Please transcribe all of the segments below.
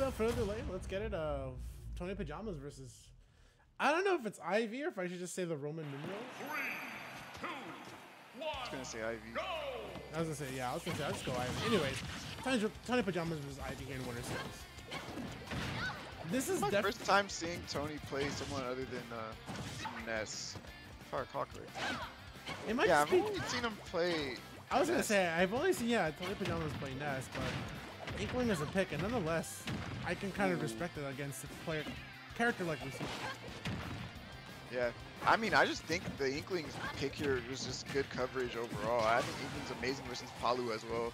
without further delay, let's get it. Tony Pajamas versus... I don't know if it's IV or if I should just say the Roman numerals. 3, 2, 1. I was gonna say IV. Go! I was gonna say, yeah, I was gonna say, I'll just go IV. Anyways, Tony Pajamas versus IV here in Winter Series. This is my first time seeing Tony play someone other than Ness. Fire Cocker. It might yeah, I've only seen him play. I was gonna say, I've only seen, yeah, Tony Pajamas play Ness, but Inkling is a pick, and nonetheless, I can kind of respect it against a player character like Lucina. Yeah, I mean, I just think the Inkling's pick here was just good coverage overall. I think Inkling's amazing versus Palu as well.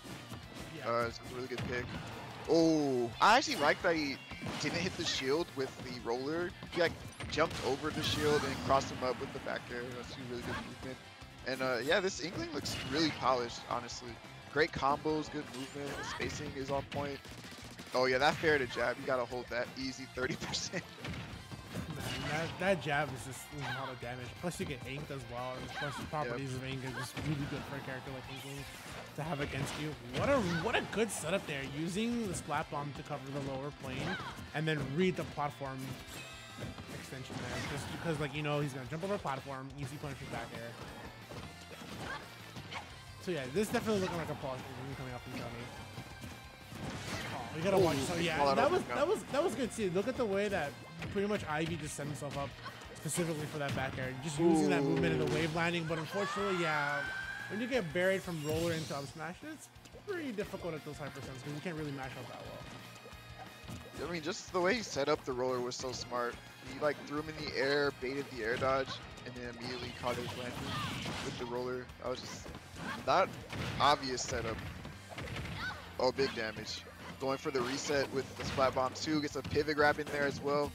Yeah. It's a really good pick. Oh, I actually like that he didn't hit the shield with the roller. He like jumped over the shield and crossed him up with the back air. That's really good movement. And yeah, this Inkling looks really polished, honestly. Great combos, good movement, spacing is on point. Oh yeah, that fair to jab, you gotta hold that easy 30%. That jab is just a lot of damage. Plus you get inked as well, and plus the properties of ink are just really good for a character like Inkling to have against you. What a good setup there, using the splat bomb to cover the lower plane and then read the platform extension there. Just because, like, you know, he's gonna jump over the platform, easy punch from back air. So yeah, this is definitely looking like a pause coming up from Tony. Oh, we gotta watch. So yeah, that was good to see. Look at the way that pretty much Ivy just set himself up specifically for that back air, just using that movement in the wave landing. But unfortunately, yeah, when you get buried from roller into up smash, it's pretty difficult at those high percents because you can't really mash up that well. I mean, just the way he set up the roller was so smart. He like threw him in the air, baited the air dodge, and then immediately caught his landing with the roller. I was just that obvious setup. Oh, big damage. Going for the reset with the splat bomb too. Gets a pivot grab in there as well.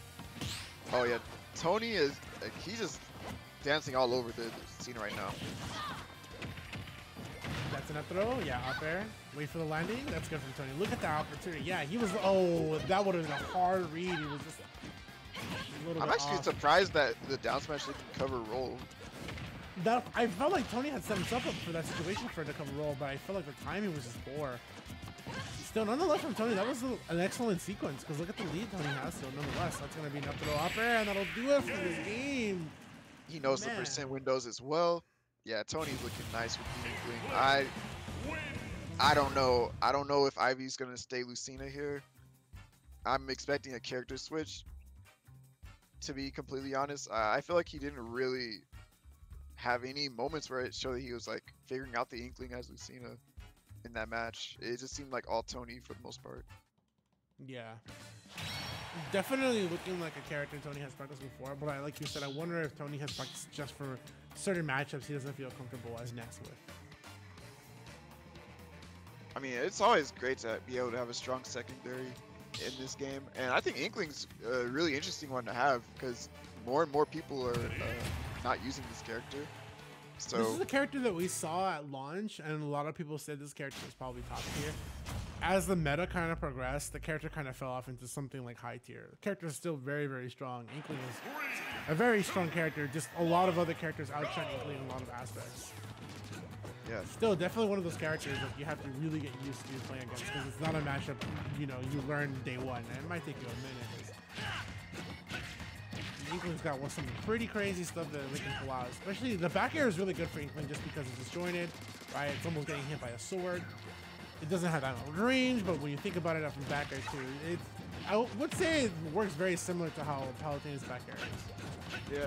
Oh yeah, Tony is like, he's just dancing all over the scene right now. That's an up throw. Yeah, up air. Wait for the landing. That's good from Tony. Look at the opportunity. Yeah, he was. Oh, that would have been a hard read. He was just a little bit off. Surprised that the down smash didn't cover roll. That I felt like Tony had set himself up for that situation for it to cover roll, but I felt like the timing was just poor. Still, nonetheless, from Tony, that was an excellent sequence because look at the lead Tony has. So, nonetheless, that's going to be an up throw up air, and that'll do it for this game. He knows the percent windows as well. Yeah, Tony's looking nice with the Inkling. I don't know. I don't know if Ivy's going to stay Lucina here. I'm expecting a character switch. To be completely honest, I feel like he didn't really have any moments where it showed that he was like figuring out the Inkling as Lucina. In that match, it just seemed like all Tony for the most part. Yeah, definitely looking like a character Tony has practiced before, but like you said, I wonder if Tony has practiced just for certain matchups he doesn't feel comfortable as Ness with. I mean, it's always great to be able to have a strong secondary in this game, and I think Inkling's a really interesting one to have because more and more people are not using this character. So, this is a character that we saw at launch, and a lot of people said this character was probably top tier. As the meta kind of progressed, the character kind of fell off into something like high tier. The character is still very, very strong. Inkling is a very strong character. Just a lot of other characters outshine Inkling in a lot of aspects. Yeah. Still, definitely one of those characters that you have to really get used to playing against because it's not a matchup you know you learn day one, and it might take you a minute. Inkling's got some pretty crazy stuff that they can pull out. Especially the back air is really good for Inkling just because it's disjointed, right? It's almost getting hit by a sword. It doesn't have that much range, but when you think about it up in back air too, it's, I would say it works very similar to how Palutena's back air is. Yeah,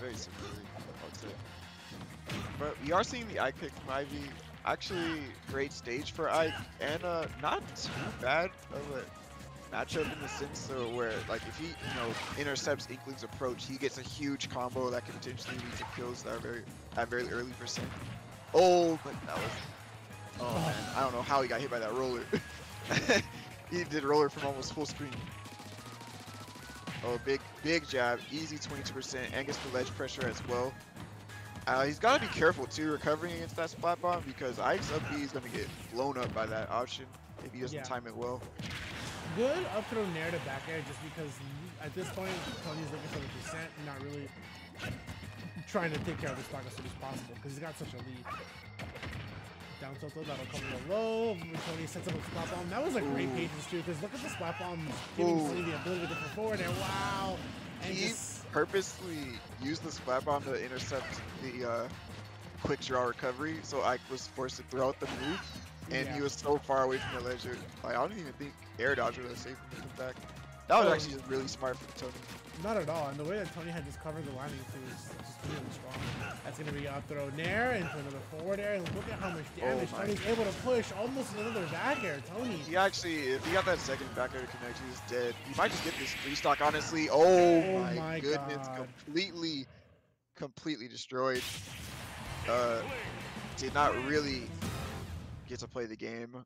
very similar, I would say. But we are seeing the Ike pick from Ivy. Actually, great stage for Ike, and not too bad of a matchup in the sense where like if he intercepts Inkling's approach, he gets a huge combo that can potentially lead to kills that are at very early percent. Oh, but that was man, I don't know how he got hit by that roller. He did roller from almost full screen. Oh, big jab, easy 22%, and gets the ledge pressure as well. He's got to be careful too recovering against that splat bomb because Ike's up B is going to get blown up by that option if he doesn't time it well. Good up throw nair to back air just because at this point Tony's looking for the percent and not really trying to take care of his stock as soon as possible because he's got such a lead. down tilted, that'll come real low. Tony sets up a splat bomb. That was a great Pages too, because look at the splat bomb giving Lucina the ability to go forward there. Wow. And he purposely used the splat bomb to intercept the quick draw recovery, so Ike was forced to throw out the move. And he was so far away from the ledge, like, I don't even think air dodge would have saved him to come back. That was actually just really smart for Tony. Not at all, and the way that Tony had just covered the landing too was just really strong. That's going to be out throw Nair into another forward air, and look at how much damage Tony's able to push, almost another back air, Tony. He actually, if he got that second back air to connect, he's dead. He might just get this free stock, honestly. Oh my goodness, God. Completely destroyed. Did not really get to play the game.